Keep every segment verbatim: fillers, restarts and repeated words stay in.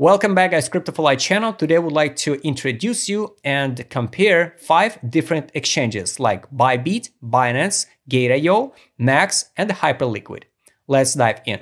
Welcome back guys, Crypto four Light channel. Today I would like to introduce you and compare five different exchanges like Bybit, Binance, Gate dot i o, M E X C and Hyperliquid. Let's dive in.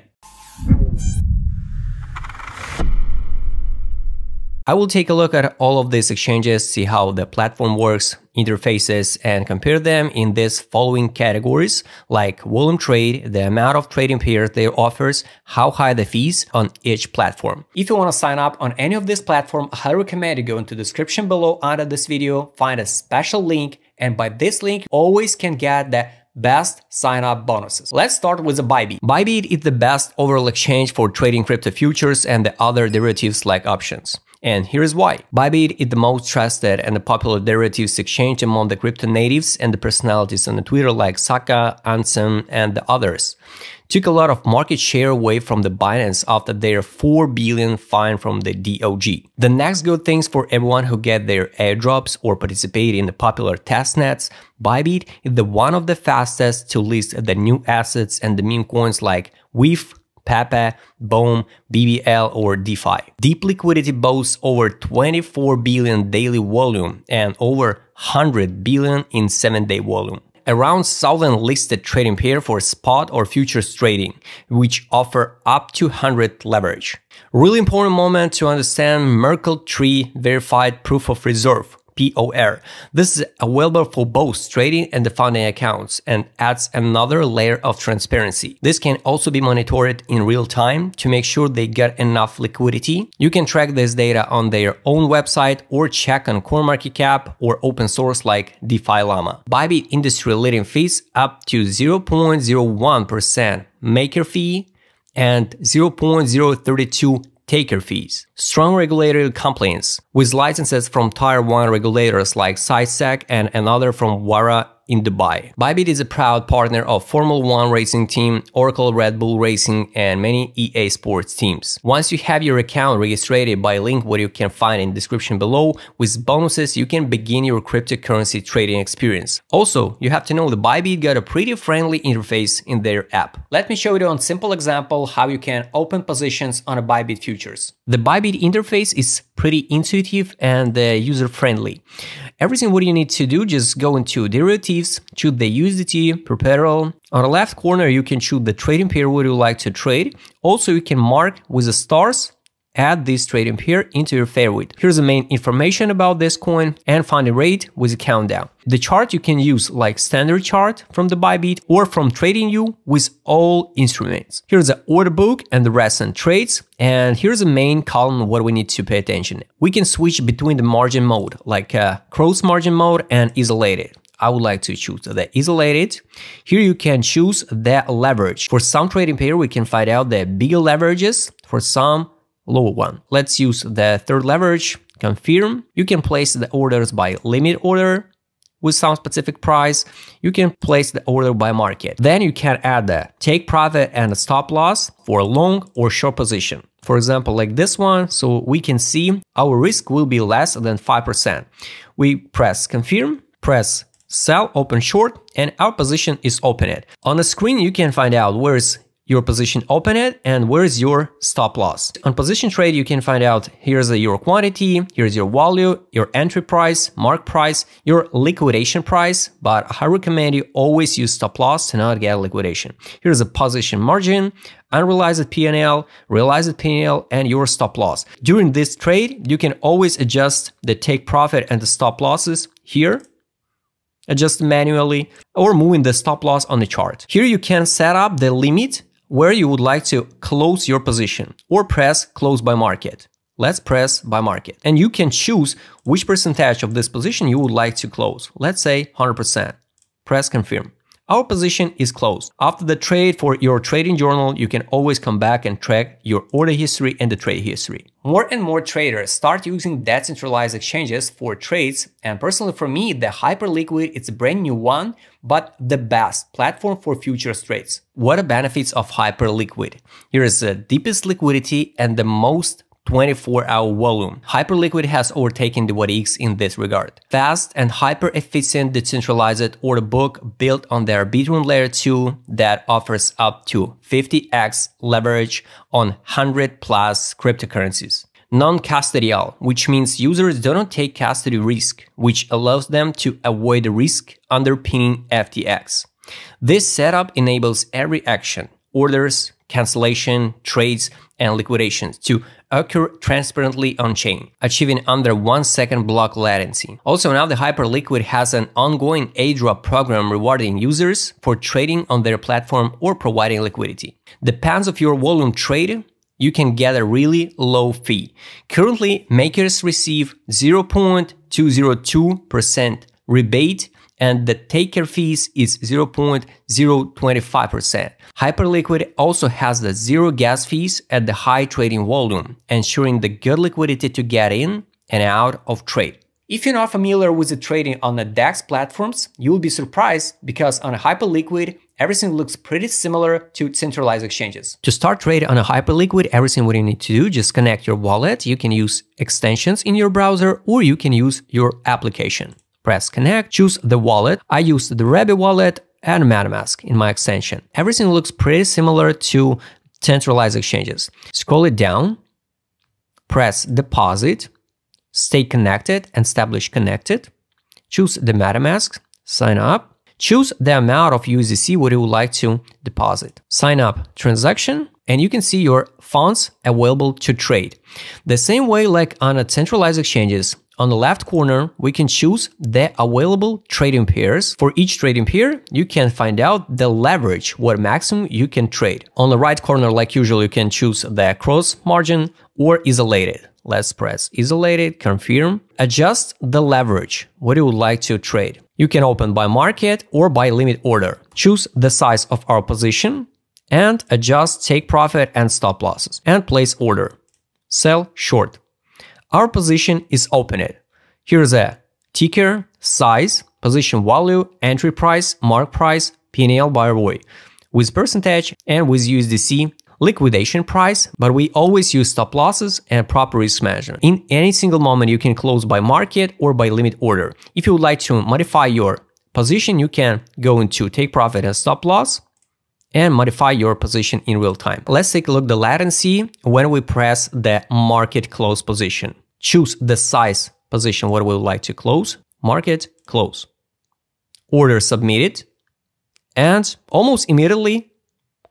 I will take a look at all of these exchanges, see how the platform works, interfaces, and compare them in these following categories like volume trade, the amount of trading pairs they offers, how high the fees on each platform. If you want to sign up on any of this platform, I recommend you go into the description below under this video, find a special link, and by this link always can get the best sign-up bonuses. Let's start with the Bybit. Bybit is the best overall exchange for trading crypto futures and the other derivatives like options. And here's why. Bybit is the most trusted and the popular derivatives exchange among the crypto natives and the personalities on the Twitter like Saka, Ansem and the others. Took a lot of market share away from the Binance after their four billion fine from the D O G. The next good things for everyone who get their airdrops or participate in the popular testnets, Bybit is the one of the fastest to list the new assets and the meme coins like Weave, Pepe, B O E M, B B L or DeFi. Deep Liquidity boasts over twenty-four billion daily volume and over one hundred billion in seven day volume. Around one thousand listed trading pair for spot or futures trading, which offer up to one hundred leverage. Really important moment to understand Merkle Tree Verified Proof of Reserve. P O R. This is available for both trading and the funding accounts and adds another layer of transparency. This can also be monitored in real time to make sure they get enough liquidity. You can track this data on their own website or check on CoinMarketCap or open source like DeFi Llama. Bybit industry leading fees up to zero point zero one percent maker fee and zero point zero three two percent taker fees. Strong regulatory compliance with licenses from tier one regulators like CySEC and another from WARA in Dubai. Bybit is a proud partner of Formula one racing team, Oracle Red Bull Racing and many E A Sports teams. Once you have your account registered by a link what you can find in the description below, with bonuses you can begin your cryptocurrency trading experience. Also, you have to know the Bybit got a pretty friendly interface in their app. Let me show you on simple example how you can open positions on a Bybit futures. The Bybit interface is pretty intuitive and uh, user-friendly. Everything what you need to do, just go into derivatives, choose the U S D T, perpetual. On the left corner, you can choose the trading pair what you like to trade. Also, you can mark with the stars, add this trading pair into your favorite. Here's the main information about this coin and find a rate with a countdown. The chart you can use like standard chart from the Bybit or from TradingView with all instruments. Here's the order book and the recent trades. And here's the main column what we need to pay attention. We can switch between the margin mode like uh, cross margin mode and isolated. I would like to choose the isolated. Here you can choose the leverage. For some trading pair, we can find out the bigger leverages, for some lower one. Let's use the third leverage, confirm. You can place the orders by limit order with some specific price. You can place the order by market. Then you can add the take profit and the stop loss for a long or short position. For example, like this one, so we can see our risk will be less than five percent. We press confirm, press sell, open short, and our position is opened. On the screen, you can find out where is your position opened and where is your stop loss. On position trade, you can find out here's your quantity, here's your value, your entry price, mark price, your liquidation price, but I recommend you always use stop loss to not get liquidation. Here's a position margin, unrealized P and L, realized P and L, and your stop loss. During this trade, you can always adjust the take profit and the stop losses here, adjust manually, or moving the stop loss on the chart. Here you can set up the limit where you would like to close your position or press close by market. Let's press by market. And you can choose which percentage of this position you would like to close. Let's say one hundred percent. Press confirm. Our position is closed. After the trade for your trading journal, you can always come back and track your order history and the trade history. More and more traders start using decentralized exchanges for trades, and personally for me, the Hyperliquid is a brand new one, but the best platform for futures trades. What are benefits of Hyperliquid? Here is the deepest liquidity and the most twenty-four hour volume. Hyperliquid has overtaken the W A R A in this regard. Fast and hyper-efficient decentralized order book built on the Arbitrum Layer two that offers up to fifty X leverage on one hundred plus cryptocurrencies. non-custodial, which means users don't take custody risk, which allows them to avoid the risk underpinning F T X. This setup enables every action, orders, cancellation, trades, and liquidations to occur transparently on-chain, achieving under one second block latency. Also, now the Hyperliquid has an ongoing airdrop program rewarding users for trading on their platform or providing liquidity. Depends on your volume trade, you can get a really low fee. Currently, makers receive zero point two zero two percent rebate and the taker fees is zero point zero two five percent. Hyperliquid also has the zero gas fees at the high trading volume, ensuring the good liquidity to get in and out of trade. If you're not familiar with the trading on the DEX platforms, you'll be surprised because on Hyperliquid, everything looks pretty similar to centralized exchanges. To start trade on a Hyperliquid, everything what you need to do, just connect your wallet. You can use extensions in your browser or you can use your application. Press connect, choose the wallet. I used the Rabby wallet and MetaMask in my extension. Everything looks pretty similar to centralized exchanges. Scroll it down, press deposit, stay connected, establish connected. Choose the MetaMask, sign up. Choose the amount of U S D C what you would like to deposit. Sign up transaction and you can see your funds available to trade. The same way like on a centralized exchanges, on the left corner, we can choose the available trading pairs. For each trading pair, you can find out the leverage, what maximum you can trade. On the right corner, like usual, you can choose the cross margin or isolated. Let's press isolated, confirm, adjust the leverage, what you would like to trade. You can open by market or by limit order. Choose the size of our position and adjust take profit and stop losses and place order. Sell short. Our position is opened. Here's a ticker, size, position value, entry price, mark price, P and L by R O I with percentage and with U S D C liquidation price, but we always use stop losses and proper risk management. In any single moment, you can close by market or by limit order. If you would like to modify your position, you can go into take profit and stop loss and modify your position in real time. Let's take a look at the latency when we press the market close position. Choose the size position what we would like to close, market close, order submitted, and almost immediately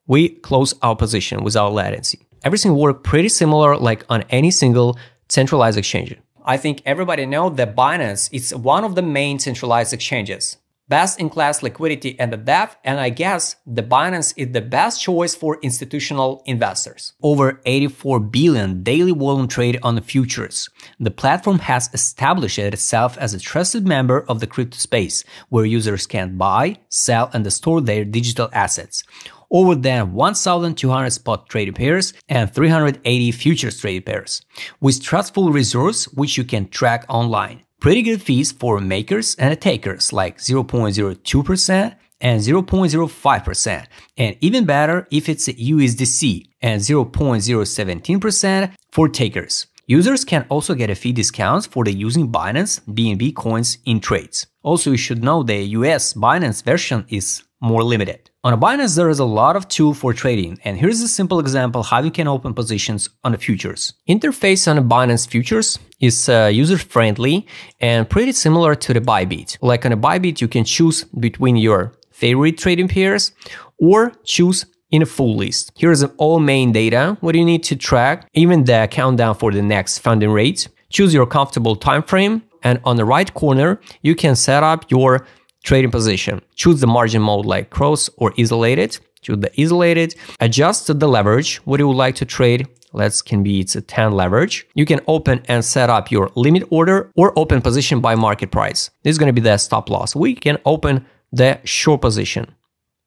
we close our position without latency. Everything worked pretty similar like on any single centralized exchange. I think everybody knows that Binance is one of the main centralized exchanges. Best-in-class liquidity and the depth, and I guess the Binance is the best choice for institutional investors. Over eighty-four billion daily volume trade on the futures. The platform has established itself as a trusted member of the crypto space, where users can buy, sell, and store their digital assets. Over than one thousand two hundred spot trade pairs and three hundred eighty futures trade pairs, with trustful resource which you can track online. Pretty good fees for makers and takers like zero point zero two percent and zero point zero five percent, and even better if it's U S D C and zero point zero one seven percent for takers. Users can also get a fee discounts for the using Binance B N B coins in trades. Also, you should know the U S Binance version is more limited. On Binance, there is a lot of tool for trading, and here's a simple example how you can open positions on the futures. Interface on Binance futures is uh, user-friendly and pretty similar to the Bybit. Like on a Bybit, you can choose between your favorite trading pairs or choose in a full list. Here's all main data, what you need to track, even the countdown for the next funding rate. Choose your comfortable time frame, and on the right corner, you can set up your trading position. Choose the margin mode like cross or isolated. Choose the isolated. Adjust the leverage, what you would like to trade. Let's can be it's a ten leverage. You can open and set up your limit order or open position by market price. This is going to be the stop loss. We can open the short position.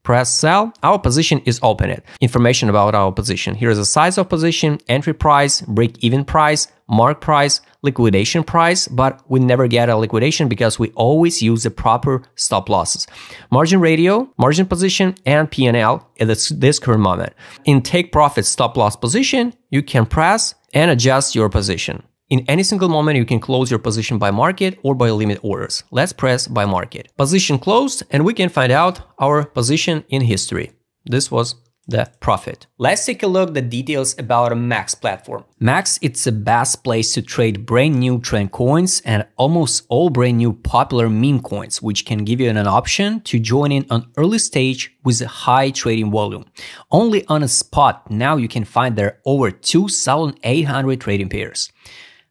Press sell. Our position is opened. Information about our position. Here is the size of position, entry price, break-even price, mark price, liquidation price, but we never get a liquidation because we always use the proper stop losses. Margin ratio, margin position, and P and L at this, this current moment. In take profit stop loss position, you can press and adjust your position. In any single moment, you can close your position by market or by limit orders. Let's press by market. Position closed, and we can find out our position in history. This was the profit. Let's take a look at the details about a M E X C platform. M E X C, it's the best place to trade brand new trend coins and almost all brand new popular meme coins, which can give you an option to join in an early stage with a high trading volume. Only on a spot, now you can find there are over two thousand eight hundred trading pairs.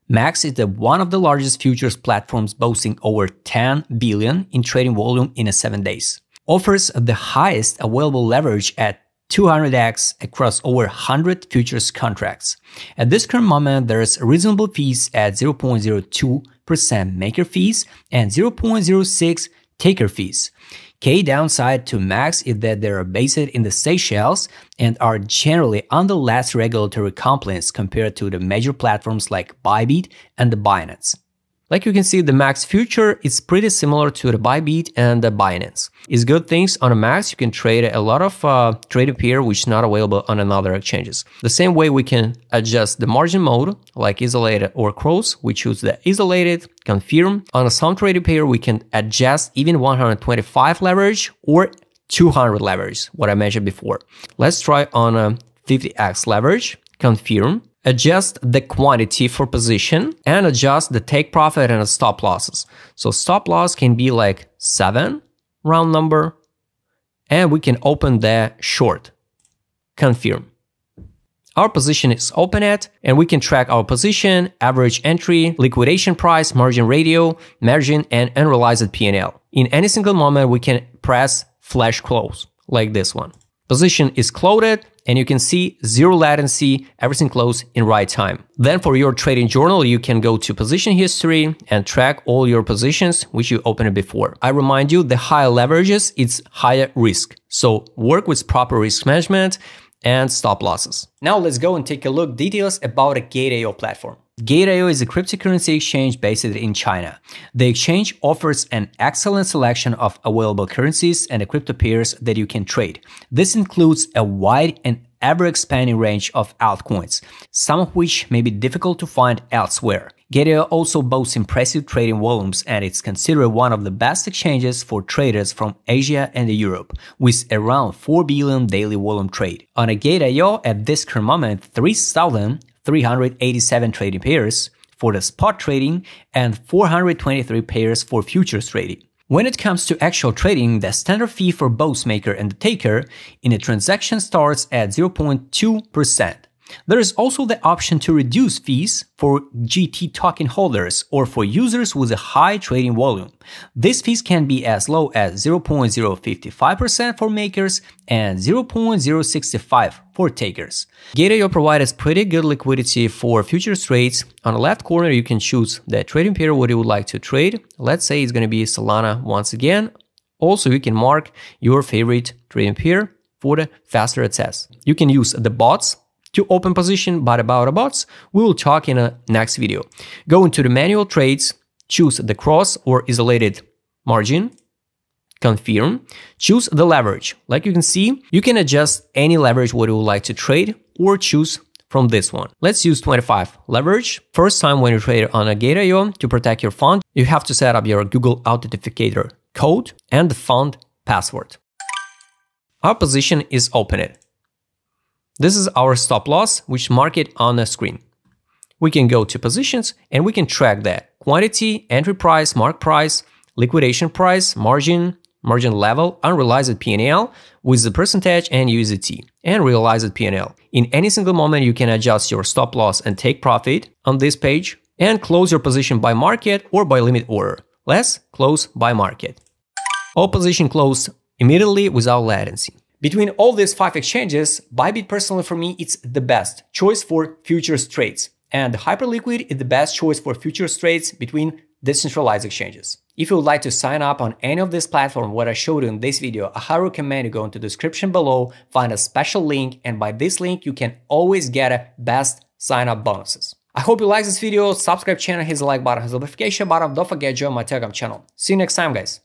M E X C is the one of the largest futures platforms, boasting over ten billion in trading volume in a seven days. Offers the highest available leverage at two hundred X across over one hundred futures contracts. At this current moment, there's reasonable fees at zero point zero two percent maker fees and zero point zero six percent taker fees. Key downside to M E X C is that they are based in the Seychelles and are generally under less regulatory compliance compared to the major platforms like Bybit and the Binance. Like you can see, the M E X C future is pretty similar to the Bybit and the Binance. It's good things on a M E X C, you can trade a lot of uh, trading pair which is not available on another exchanges. The same way we can adjust the margin mode, like isolated or cross. We choose the isolated, confirm. On some trading pair, we can adjust even one hundred twenty-five leverage or two hundred leverage, what I mentioned before. Let's try on a fifty X leverage, confirm. Adjust the quantity for position and adjust the take profit and the stop losses. So stop loss can be like seven, round number, and we can open the short, confirm. Our position is open at, and we can track our position, average entry, liquidation price, margin ratio, margin, and unrealized P and L. In any single moment, we can press flash close, like this one. Position is closed, and you can see zero latency, everything closed in right time. Then for your trading journal, you can go to position history and track all your positions, which you opened before. I remind you, the higher leverages, it's higher risk. So work with proper risk management and stop losses. Now let's go and take a look details about a Gate dot I O platform. Gate dot I O is a cryptocurrency exchange based in China. The exchange offers an excellent selection of available currencies and the crypto pairs that you can trade. This includes a wide and ever-expanding range of altcoins, some of which may be difficult to find elsewhere. Gate dot I O also boasts impressive trading volumes, and it's considered one of the best exchanges for traders from Asia and Europe, with around four billion daily volume trade. On a Gate dot I O, at this current moment, three thousand three hundred eighty-seven trading pairs for the spot trading and four hundred twenty-three pairs for futures trading. When it comes to actual trading, the standard fee for both maker and the taker in a transaction starts at zero point two percent. There is also the option to reduce fees for G T token holders or for users with a high trading volume. These fees can be as low as zero point zero five five percent for makers and zero point zero six five percent for takers. Gate dot I O provides pretty good liquidity for futures trades. On the left corner, you can choose the trading pair what you would like to trade. Let's say it's going to be Solana once again. Also, you can mark your favorite trading pair for the faster access. You can use the bots to open position, but about the bots, we will talk in a next video. Go into the manual trades, choose the cross or isolated margin, confirm, choose the leverage. Like you can see, you can adjust any leverage what you would like to trade or choose from this one. Let's use twenty-five leverage. First time when you trade on a Gate dot I O, to protect your fund, you have to set up your Google Authenticator code and the fund password. Our position is opened. This is our stop loss, which mark it on the screen. We can go to positions and we can track that quantity, entry price, mark price, liquidation price, margin, margin level, unrealized P and L with the percentage and U S D T and realized P and L. In any single moment, you can adjust your stop loss and take profit on this page and close your position by market or by limit order. Let's close by market. All position closed immediately without latency. Between all these five exchanges, Bybit personally for me, it's the best choice for futures trades. And Hyperliquid is the best choice for futures trades between decentralized exchanges. If you would like to sign up on any of these platforms what I showed you in this video, I highly recommend you go into the description below, find a special link, and by this link you can always get a best sign-up bonuses. I hope you liked this video, subscribe channel, hit the like button, hit the notification button, don't forget to join my Telegram channel. See you next time, guys!